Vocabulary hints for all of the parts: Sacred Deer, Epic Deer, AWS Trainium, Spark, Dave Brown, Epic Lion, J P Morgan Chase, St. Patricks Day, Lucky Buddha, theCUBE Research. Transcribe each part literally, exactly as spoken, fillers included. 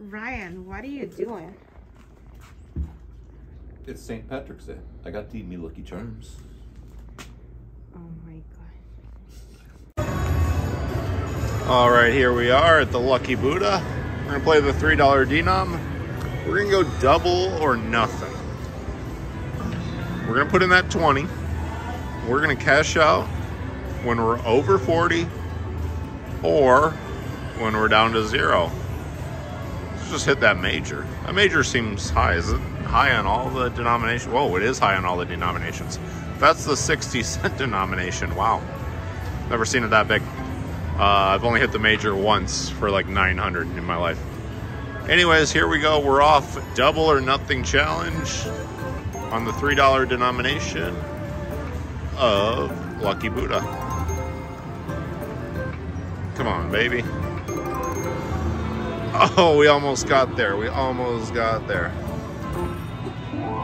Ryan, what are you doing? It's Saint Patrick's Day. I got to eat me Lucky Charms. Oh my gosh. All right, here we are at the Lucky Buddha. We're gonna play the three dollar denom. We're gonna go double or nothing. We're gonna put in that twenty. We're gonna cash out when we're over forty or when we're down to zero. Just hit that major. A major seems high. Is it high on all the denominations? Whoa, it is high on all the denominations. That's the sixty cent denomination. Wow. Never seen it that big. Uh, I've only hit the major once for like nine hundred in my life. Anyways, here we go. We're off. Double or nothing challenge on the three dollar denomination of Lucky Buddha. Come on, baby. Oh, we almost got there. We almost got there.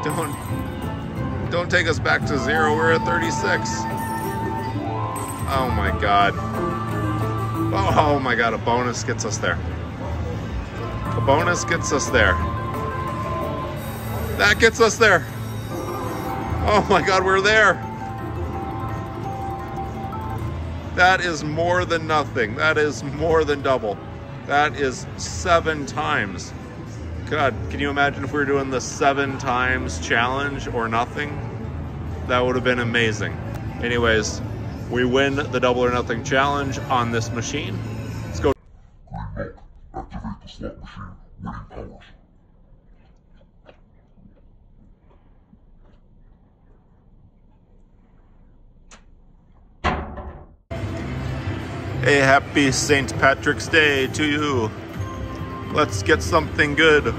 Don't, don't take us back to zero. We're at thirty-six. Oh my God. Oh, oh my God, a bonus gets us there. A bonus gets us there. That gets us there. Oh my God, we're there. That is more than nothing. That is more than double. That is seven times. God, can you imagine if we were doing the seven times challenge or nothing? That would have been amazing. Anyways, we win the double or nothing challenge on this machine. Let's go. Activate the slot machine, winning powers. A happy Saint Patrick's Day to you. Let's get something good.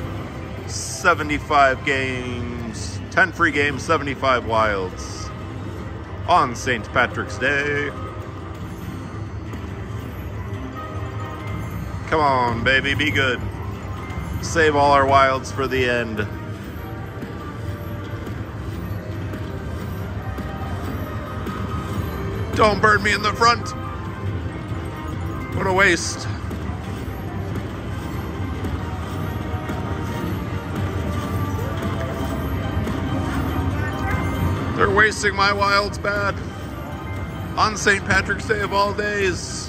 seventy-five games, ten free games, seventy-five wilds on Saint Patrick's Day. Come on, baby, be good. Save all our wilds for the end. Don't burn me in the front. What a waste. They're wasting my wilds bad. On Saint Patrick's Day of all days.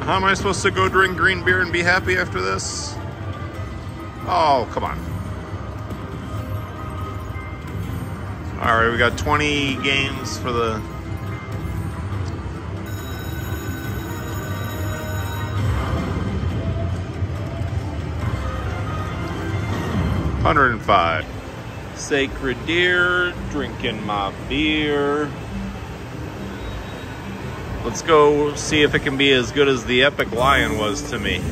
How am I supposed to go drink green beer and be happy after this? Oh, come on. All right, we got twenty games for the one hundred and five. Sacred Deer, drinking my beer. Let's go see if it can be as good as the Epic Lion was to me.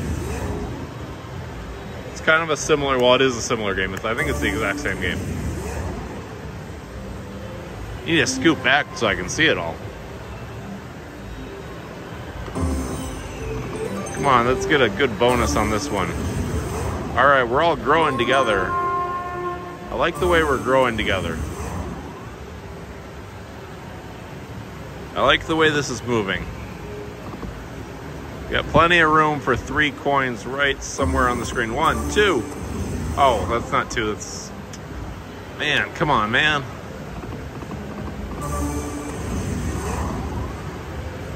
It's kind of a similar, well, it is a similar game. I think it's the exact same game. You need to scoop back so I can see it all. Come on, let's get a good bonus on this one. All right, we're all growing together. I like the way we're growing together. I like the way this is moving. We got plenty of room for three coins right somewhere on the screen. One, two. Oh, that's not two, that's... Man, come on, man.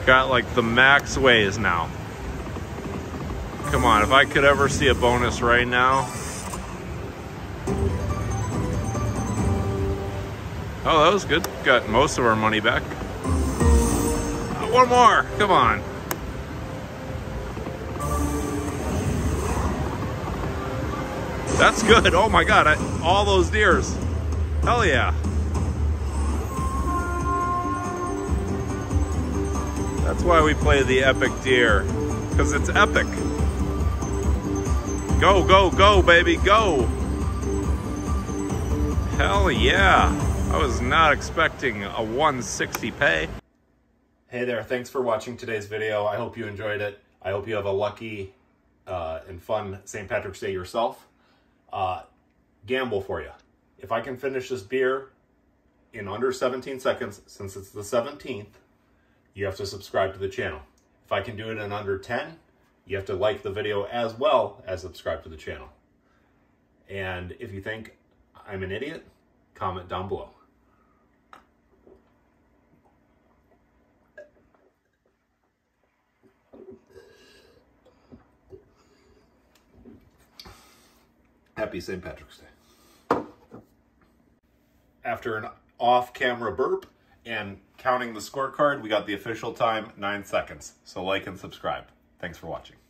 Got like the max ways now. Come on, if I could ever see a bonus right now. Oh, that was good. Got most of our money back. Oh, one more, come on. That's good, oh my God, I, all those deers. Hell yeah. That's why we play the Epic Deer, because it's epic. Go, go, go, baby, go. Hell yeah. I was not expecting a one sixty pay. Hey there, thanks for watching today's video. I hope you enjoyed it. I hope you have a lucky uh, and fun Saint Patrick's Day yourself. Uh, gamble for you. If I can finish this beer in under seventeen seconds, since it's the seventeenth, you have to subscribe to the channel. If I can do it in under ten, you have to like the video as well as subscribe to the channel. And if you think I'm an idiot, comment down below. Happy Saint Patrick's Day. After an off-camera burp and counting the scorecard, we got the official time, nine seconds. So like and subscribe. Thanks for watching.